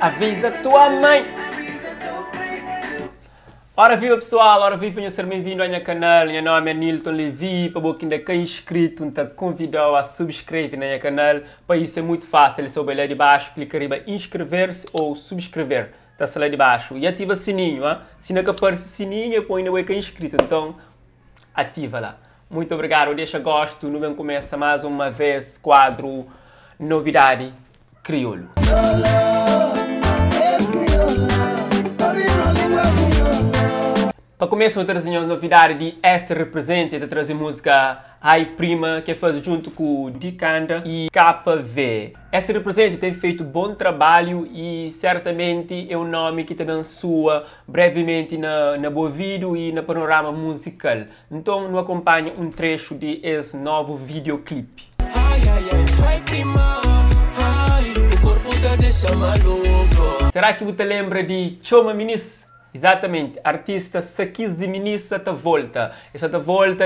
avisa tua mãe. Ora viva pessoal, ora viva, venham ser bem-vindos ao meu canal. Meu nome é Nilton Levi, para quem ainda é inscrito, te convido a subscrever no meu canal. Para isso é muito fácil, é só olhar de baixo, clicar em inscrever-se ou subscrever. Está lá de baixo e ativa o sininho, hein? Se não aparece o sininho, põe na web inscrito, então ativa lá. Muito obrigado, deixa gosto, no bem começa mais uma vez quadro Novidade Criolo. Para começar, eu trazer uma novidade de S Representa, eu trazer música Ai Prima, que faz junto com o Dikanda e KV. S Representa tem feito bom trabalho e certamente é um nome que também soa brevemente na Bovido e na panorama musical. Então, nos acompanha um trecho de esse novo videoclipe. Ai prima, ai, o corpo tá deixa maluco. Será que você lembra de Choma Minis? Exatamente, artista Sakis Diminix essa volta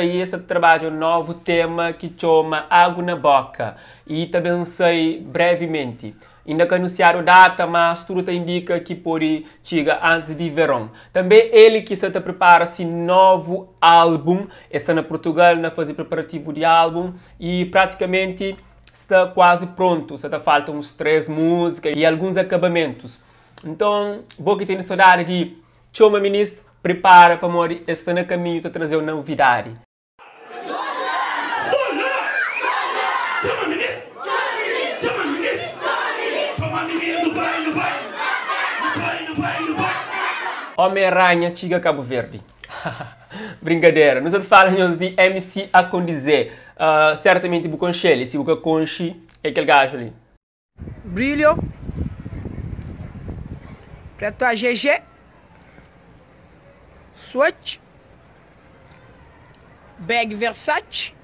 e esse trabalho é um novo tema que chama Água na Boca e também sei brevemente. Ainda que anunciaram data, mas tudo indica que pode chegar antes de verão. Também ele que se prepara esse novo álbum, está na Portugal, na fazer preparativo de álbum e praticamente está quase pronto, só faltam uns 3 músicas e alguns acabamentos. Então, bom que tem saudade de Choma Minis, prepara para amor, está no caminho para trazer uma novidade. Homem aranha chega a Cabo Verde. Brincadeira. Nós falamos de MC Aconizê. Certamente o Conchele, se o Conche é aquele gajo ali. Brilho. Preto a GG. Swatch. Bag Versace.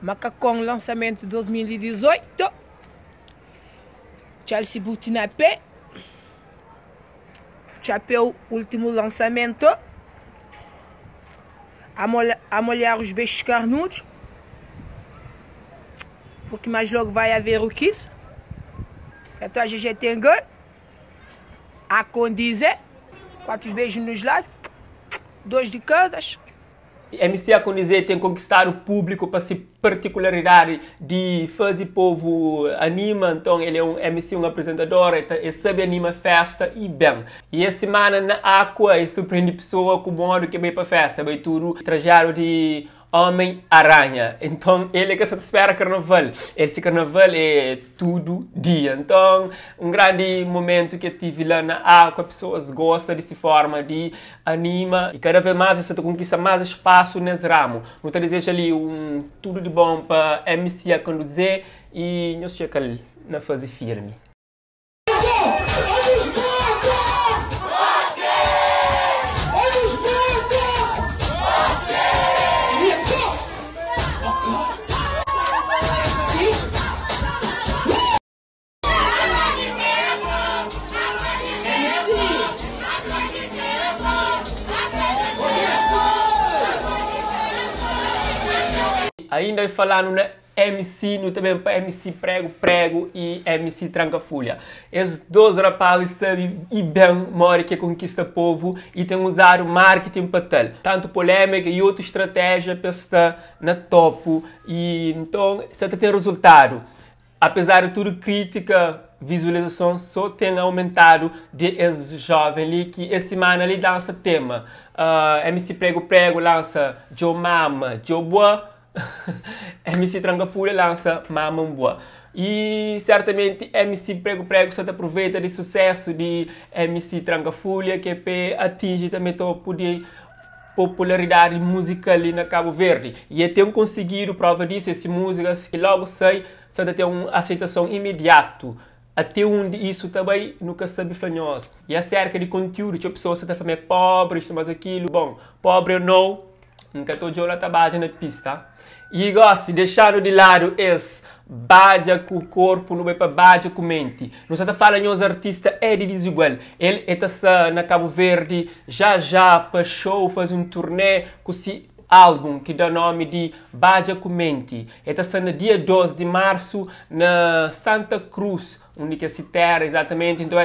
Macacão lançamento 2018. Chelsea Butinapé. Chapéu, último lançamento. Amolhar os beijos carnudos. Porque mais logo vai haver o Kiss. A tua GG tem gol. Aconizê. 4 beijos nos lados. 2 de cada. MC Aconizê tem conquistado o público para essa particularidade de fazer povo anima, então ele é um MC, um apresentador, ele sabe anima festa e bem. E essa semana na Aqua, ele surpreende pessoa com o modo que vem para a festa, bem tudo trajado de Homem aranha. Então ele é que se espera carnaval. Esse carnaval é todo dia. Então, um grande momento que eu tive lá na Aqua, pessoas gostam dessa forma de anima e cada vez mais você conquista mais espaço nesse ramo. Eu te desejo ali um tudo de bom para MC Aconizê e nos checa ali na fase firme. Ainda falando na MC, no também para MC Prego Prego e MC Tranka-Fulha. Esses 2 rapazes sabem e bem more que conquista povo e tem usado marketing para tal. Tanto polêmica e outra estratégia para estar na topo e então só tem resultado. Apesar de tudo crítica, visualização só tem aumentado de esse jovem ali que essa semana ali lança tema. MC Prego Prego lança Joe Mama, Joe Boa. MC Tranka-Fulha lança Mamamboa. E certamente MC Prego Prego só te aproveita de sucesso de MC Tranka-Fulha que atinge também topo de popularidade musical ali na Cabo Verde. E até conseguido prova disso, essas músicas que logo saem só tem uma aceitação imediata. Até onde isso também nunca sabe fanhosa. E acerca de conteúdo, tipo pessoas que também é pobre, isto mais aquilo. Bom, pobre ou não, nunca estou de olho na pista. E gosto, deixaram de lado esse badia com o corpo, não é para badia com a mente. Nós estamos falando de artista Edi Desigual. Ele está na Cabo Verde, já para show, faz turnê com esse álbum que dá nome de Badia com mente. Ele está no dia 12 de março na Santa Cruz, única citera, exatamente. Então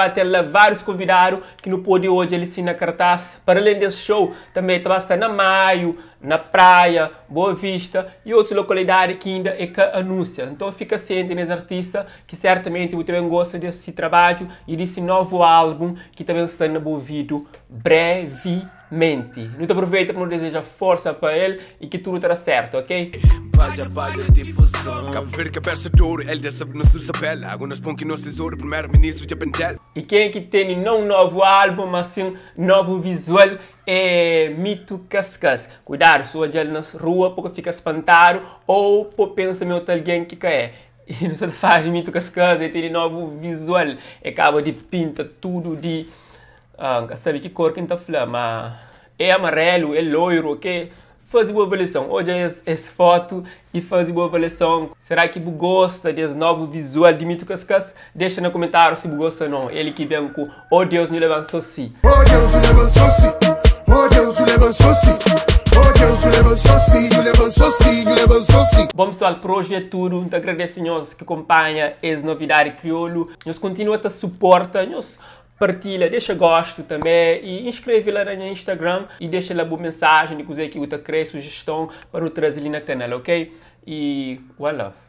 até lá vários convidaram que no pôde hoje ele se na cartaz. Para além desse show, também estava estar na Maio, na Praia, Boa Vista e outras localidades que ainda é que anuncia. Então fica ciente nesse artista que certamente muito bem gosta desse trabalho e desse novo álbum que também está no ouvido brevemente. Muito aproveita para nos desejar força para ele e que tudo estará certo, ok? E quem é que tem não um novo álbum, mas sim novo visual é Mito Kaskas. Cuidado, se hoje ele na rua, porque fica espantado ou pensa meu alguém que é. E não se faz Mito Kaskas, ele tem novo visual e acaba de pintar tudo de... sabe que cor que está falando, mas é amarelo, é loiro, ok? Faz boa avaliação. Hoje é essa foto e faz boa avaliação. Será que você gosta desse novo visual de Mito Kaskas? Deixa no comentário se você gosta ou não. Ele que vem com Oh Deus me levantou-se. Oh Deus me levantou-se. Oh Deus me levantou-se. Oh Deus me levantou-se. Me levantou-se. Me levantou-se. Bom pessoal, por hoje é tudo. Muito agradeço a nós que acompanha essa novidade crioulo. Nós continuamos a suportar. Nós partilha, deixa gosto também e inscreve lá no Instagram e deixa lá boa mensagem de coisa que você quer, sugestão para o trazer ali no canal, ok? E one love.